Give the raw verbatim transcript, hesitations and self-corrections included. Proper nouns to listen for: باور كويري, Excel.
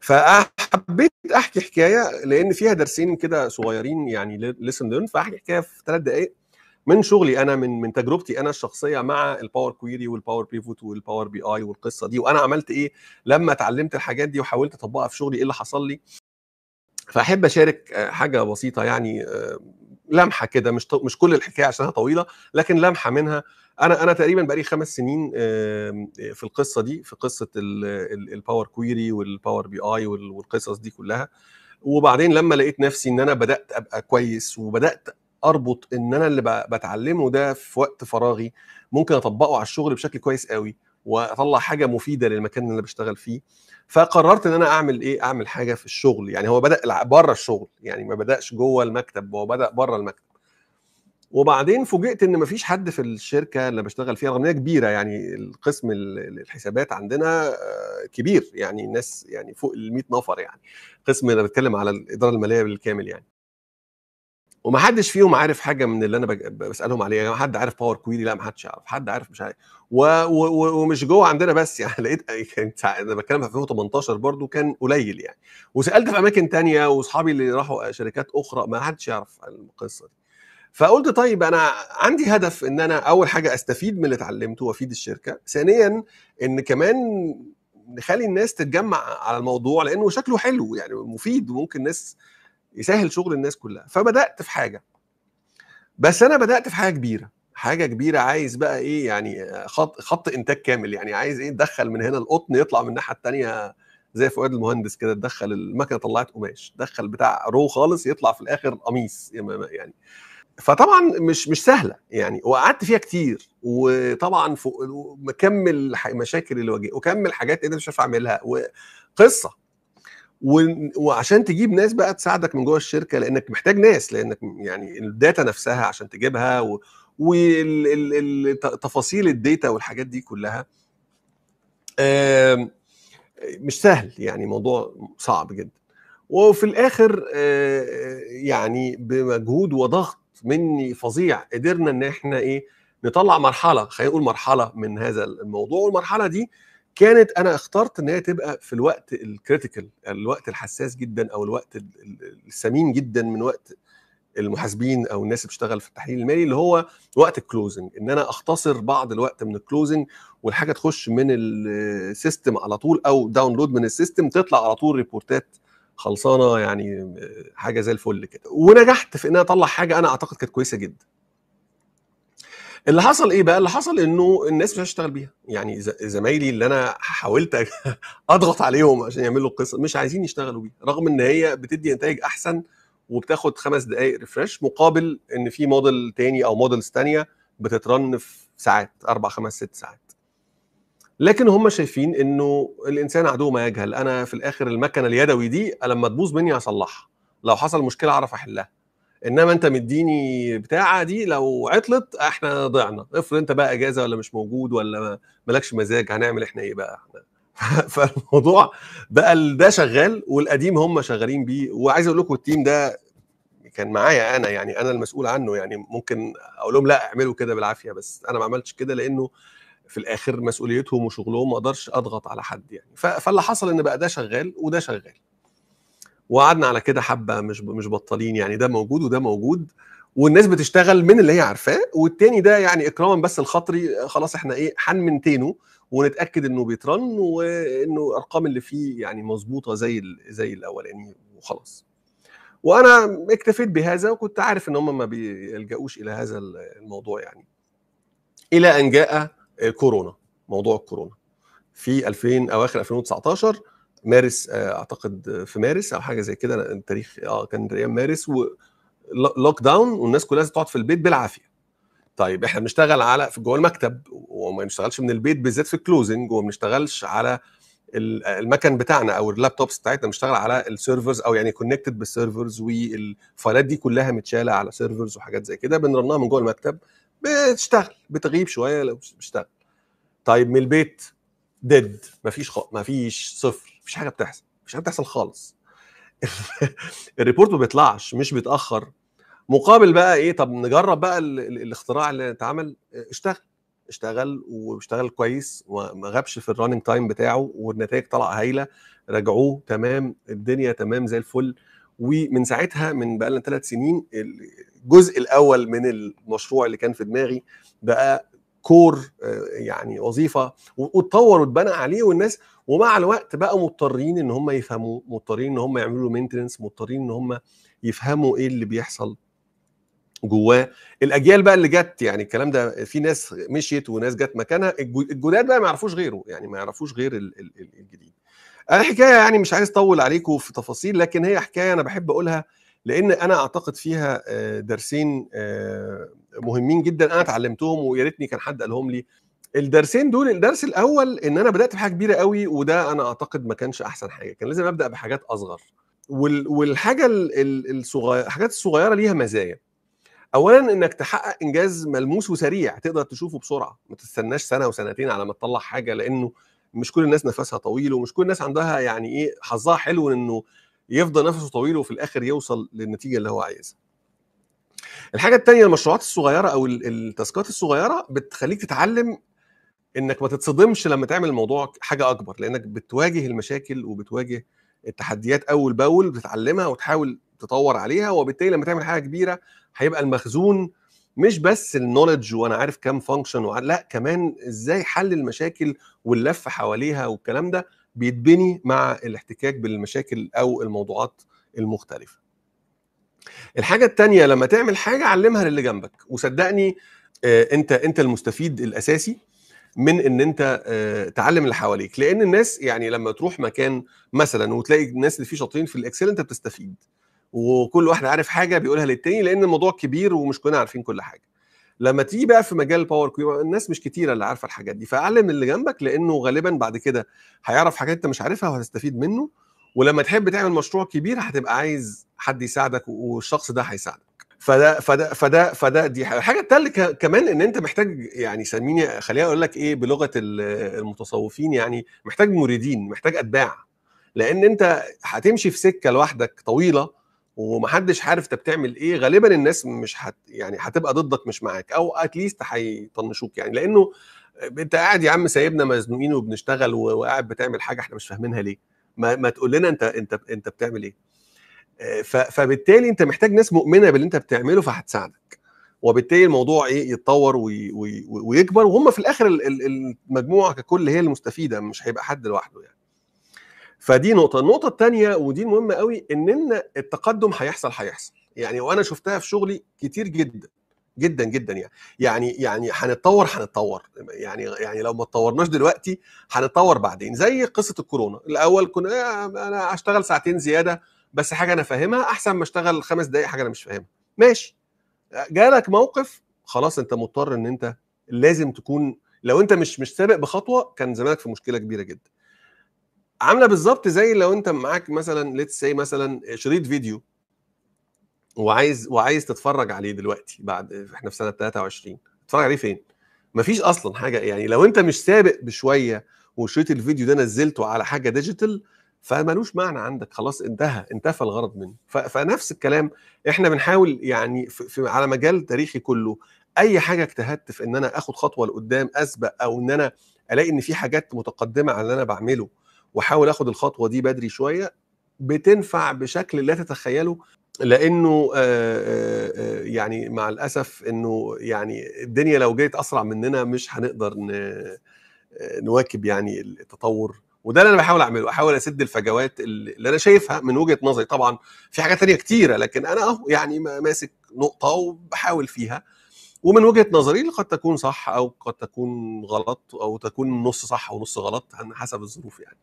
فحبيت احكي حكايه لان فيها درسين كده صغيرين يعني ليسن ليرن، فاحكي حكايه في ثلاث دقائق من شغلي انا، من من تجربتي انا الشخصيه مع الباور كويري والباور بيفوت والباور بي اي والقصه دي، وانا عملت ايه لما اتعلمت الحاجات دي وحاولت اطبقها في شغلي، ايه اللي حصل لي. فاحب اشارك حاجه بسيطه يعني لمحه كده، مش مش كل الحكايه عشانها طويله، لكن لمحه منها. انا انا تقريبا بقالي خمس سنين في القصه دي، في قصه الباور كويري والباور بي اي والقصص دي كلها. وبعدين لما لقيت نفسي ان انا بدات ابقى كويس وبدات اربط ان انا اللي بتعلمه ده في وقت فراغي ممكن اطبقه على الشغل بشكل كويس قوي واطلع حاجه مفيده للمكان اللي انا بشتغل فيه، فقررت ان انا اعمل ايه، اعمل حاجه في الشغل. يعني هو بدا بره الشغل، يعني ما بداش جوه المكتب، هو بدا بره المكتب. وبعدين فوجئت ان مفيش حد في الشركه اللي بشتغل فيها، رغم انها كبيره، يعني القسم الحسابات عندنا كبير، يعني الناس يعني فوق ال مئة نفر، يعني قسم انا بتكلم على الاداره الماليه بالكامل يعني. ومحدش فيهم عارف حاجه من اللي انا بسالهم عليها، يعني حد عارف باور كويري؟ لا محدش عارف. حد عارف مش عارف. و... و... ومش جوه عندنا بس، يعني لقيت كانت انا بتكلم في ألفين وتمنتاشر برضو كان قليل يعني، وسالت في اماكن ثانيه واصحابي اللي راحوا شركات اخرى ما حدش يعرف القصه دي. فقلت طيب انا عندي هدف ان انا اول حاجه استفيد من اللي اتعلمته وافيد الشركه، ثانيا ان كمان نخلي الناس تتجمع على الموضوع لانه شكله حلو يعني مفيد وممكن ناس يسهل شغل الناس كلها. فبدات في حاجه، بس انا بدات في حاجه كبيره، حاجه كبيره عايز بقى ايه يعني خط خط انتاج كامل، يعني عايز ايه، ندخل من هنا القطن يطلع من الناحيه الثانيه زي فؤاد المهندس كده، تدخل المكنه طلعت قماش، دخل بتاع رو خالص يطلع في الاخر قميص يعني. فطبعا مش مش سهله يعني، وقعدت فيها كتير، وطبعا مكمل مشاكل اللي واجهها وكمل حاجات انا مش عارف اعملها وقصه. وعشان تجيب ناس بقى تساعدك من جوه الشركه لانك محتاج ناس، لانك يعني الداتا نفسها عشان تجيبها وتفاصيل الداتا والحاجات دي كلها مش سهل يعني، موضوع صعب جدا. وفي الاخر يعني بمجهود وضغط مني فظيع قدرنا ان احنا ايه نطلع مرحله، خلينا نقول مرحله من هذا الموضوع. والمرحله دي كانت انا اخترت ان هي تبقى في الوقت الكريتيكال، الوقت الحساس جدا او الوقت السمين جدا من وقت المحاسبين او الناس اللي بتشتغل في التحليل المالي، اللي هو وقت الكلوزنج، ان انا اختصر بعض الوقت من الكلوزنج والحاجه تخش من السيستم على طول او داونلود من السيستم تطلع على طول ريبورتات خلصانه، يعني حاجه زي الفل كده. ونجحت في ان انا اطلع حاجه انا اعتقد كانت كويسه جدا. اللي حصل ايه بقى؟ اللي حصل انه الناس مش هتشتغل بيها، يعني زمايلي اللي انا حاولت اضغط عليهم عشان يعملوا القصه مش عايزين يشتغلوا بيها، رغم ان هي بتدي نتائج احسن وبتاخد خمس دقائق ريفرش مقابل ان في موديل تاني او موديلز ثانيه بتترن في ساعات، اربع خمس ست ساعات. لكن هم شايفين انه الانسان عدو ما يجهل، انا في الاخر المكنه اليدوي دي لما تبوظ مني هصلحها، لو حصل مشكله اعرف احلها، انما انت مديني بتاعه دي لو عطلت احنا ضعنا، افرض انت بقى اجازه ولا مش موجود ولا مالكش مزاج، هنعمل احنا ايه بقى احنا؟ فالموضوع بقى ده شغال والقديم هم شغالين بيه. وعايز اقول لكم التيم ده كان معايا انا، يعني انا المسؤول عنه، يعني ممكن اقول لهم لا اعملوا كده بالعافيه، بس انا ما عملتش كده لانه في الاخر مسؤوليتهم وشغلهم ما اقدرش اضغط على حد يعني. فاللي حصل ان بقى ده شغال وده شغال، وقعدنا على كده حبه مش مش بطالين يعني، ده موجود وده موجود، والناس بتشتغل من اللي هي عارفاه، والتاني ده يعني اكراما بس لخاطري خلاص احنا ايه هنمنتينه ونتاكد انه بيترن وانه الارقام اللي فيه يعني مظبوطه زي زي الاولاني وخلاص. وانا اكتفيت بهذا، وكنت عارف ان هم ما بيلجاوش الى هذا الموضوع يعني. الى ان جاء كورونا، موضوع الكورونا في ألفين اواخر ألفين وتسعتاشر، مارس اعتقد، في مارس او حاجه زي كده التاريخ، اه كان ايام مارس، ولوك داون والناس كلها تقعد في البيت بالعافيه. طيب احنا بنشتغل على في جوه المكتب وما بنشتغلش من البيت بالذات في الكلوزنج، وما بنشتغلش على المكن بتاعنا او اللابتوبس بتاعتنا، بنشتغل على السيرفرز او يعني كونكتد بالسيرفرز، والفايلات دي كلها متشاله على سيرفرز وحاجات زي كده بنرنها من جوه المكتب، بتشتغل بتغيب شويه لو بتشتغل. طيب من البيت ديد، مفيش خ... مفيش صفر، مفيش حاجه بتحصل، مفيش حاجه بتحصل خالص. الريبورت ما بيطلعش، مش بيتاخر. مقابل بقى ايه؟ طب نجرب بقى ال... الاختراع اللي اتعمل، اشتغل اشتغل واشتغل كويس وما غابش في الرننج تايم بتاعه، والنتائج طلع هايله، راجعوه تمام، الدنيا تمام زي الفل. ومن ساعتها، من بقى لنا ثلاث سنين، الجزء الاول من المشروع اللي كان في دماغي بقى كور، يعني وظيفه، واتطور واتبنى عليه والناس، ومع الوقت بقوا مضطرين ان هم يفهموا، مضطرين ان هم يعملوا مينتننس، مضطرين ان هم يفهموا ايه اللي بيحصل جواه. الاجيال بقى اللي جت، يعني الكلام ده في ناس مشيت وناس جت مكانها، الجداد بقى ما يعرفوش غيره، يعني ما يعرفوش غير الجديد. انا حكايه يعني مش عايز اطول عليكم في تفاصيل، لكن هي حكايه انا بحب اقولها لان انا اعتقد فيها درسين مهمين جدا انا اتعلمتهم، ويا ريتني كان حد قالهم لي الدرسين دول. الدرس الاول ان انا بدات بحاجه كبيره قوي، وده انا اعتقد ما كانش احسن حاجه، كان لازم ابدا بحاجات اصغر. والحاجه الصغيره، الحاجات الصغيره ليها مزايا. اولا انك تحقق انجاز ملموس وسريع تقدر تشوفه بسرعه، ما تستناش سنه وسنتين على ما تطلع حاجه، لانه مش كل الناس نفسها طويل، ومش كل الناس عندها يعني ايه حظها حلو انه يفضل نفسه طويل وفي الاخر يوصل للنتيجه اللي هو عايزها. الحاجه الثانيه، المشروعات الصغيره او التاسكات الصغيره بتخليك تتعلم انك ما تتصدمش لما تعمل الموضوع حاجه اكبر، لانك بتواجه المشاكل وبتواجه التحديات اول باول، بتتعلمها وتحاول تطور عليها، وبالتالي لما تعمل حاجه كبيره هيبقى المخزون مش بس النوليدج وانا عارف كام فانكشن، لا كمان ازاي حل المشاكل واللف حواليها والكلام ده بيتبني مع الاحتكاك بالمشاكل او الموضوعات المختلفه. الحاجه الثانيه، لما تعمل حاجه علمها للي جنبك، وصدقني انت انت المستفيد الاساسي من ان انت تعلم اللي حواليك، لان الناس يعني لما تروح مكان مثلا وتلاقي الناس اللي فيه شاطرين في الاكسل انت بتستفيد، وكل واحد عارف حاجه بيقولها للتاني لان الموضوع كبير ومش كلنا عارفين كل حاجه. لما تيجي بقى في مجال باور كويري الناس مش كتيره اللي عارفه الحاجات دي، فاعلم اللي جنبك لانه غالبا بعد كده هيعرف حاجات انت مش عارفها وهتستفيد منه، ولما تحب تعمل مشروع كبير هتبقى عايز حد يساعدك والشخص ده هيساعدك. فده فده فده فده دي حاجه. الحاجه الثالثه كمان ان انت محتاج، يعني سميني خليني اقول لك ايه بلغه المتصوفين، يعني محتاج مريدين، محتاج اتباع، لان انت هتمشي في سكه لوحدك طويله ومحدش عارف انت بتعمل ايه، غالبا الناس مش حت يعني هتبقى ضدك مش معاك، او اتليست هيطنشوك، يعني لانه انت قاعد يا عم سايبنا مزنوقين وبنشتغل وقاعد بتعمل حاجه احنا مش فاهمينها ليه؟ ما, ما تقول لنا انت انت انت بتعمل ايه؟ فبالتالي انت محتاج ناس مؤمنه باللي انت بتعمله فهتساعدك، وبالتالي الموضوع ايه يتطور وي وي ويكبر، وهم في الاخر المجموعه ككل هي المستفيده، مش هيبقى حد لوحده يعني. فدي نقطة. النقطة الثانية ودي مهمة قوي، ان ان التقدم هيحصل هيحصل يعني، وانا شفتها في شغلي كتير جدا جدا جدا يعني يعني يعني هنتطور هنتطور يعني يعني لو ما اتطورناش دلوقتي هنتطور بعدين. زي قصة الكورونا، الأول كنا انا هشتغل ساعتين زيادة بس حاجة انا فاهمها احسن ما اشتغل خمس دقايق حاجة انا مش فاهمها. ماشي، جالك موقف خلاص انت مضطر ان انت لازم تكون، لو انت مش مش سابق بخطوة كان زمانك في مشكلة كبيرة جدا. عامله بالظبط زي لو انت معاك مثلا ليتس سي مثلا شريط فيديو وعايز وعايز تتفرج عليه دلوقتي، بعد احنا في سنه ثلاثة وعشرين، تتفرج عليه فين؟ مفيش اصلا حاجه، يعني لو انت مش سابق بشويه وشريط الفيديو ده نزلته على حاجه ديجيتال فمالوش معنى عندك، خلاص انتهى، انتفى الغرض منه. فنفس الكلام احنا بنحاول يعني في على مجال تاريخي كله، اي حاجه اجتهدت في ان انا اخد خطوه لقدام اسبق، او ان انا الاقي ان في حاجات متقدمه على اللي انا بعمله واحاول اخد الخطوه دي بدري شويه، بتنفع بشكل لا تتخيله، لانه آآ آآ يعني مع الاسف انه يعني الدنيا لو جيت اسرع مننا مش هنقدر نواكب يعني التطور. وده اللي انا بحاول اعمله، احاول اسد الفجوات اللي انا شايفها من وجهه نظري، طبعا في حاجات ثانيه كتيره لكن انا اهو يعني ماسك نقطه وبحاول فيها، ومن وجهه نظري اللي قد تكون صح او قد تكون غلط، او تكون نص صح ونص غلط حسب الظروف يعني.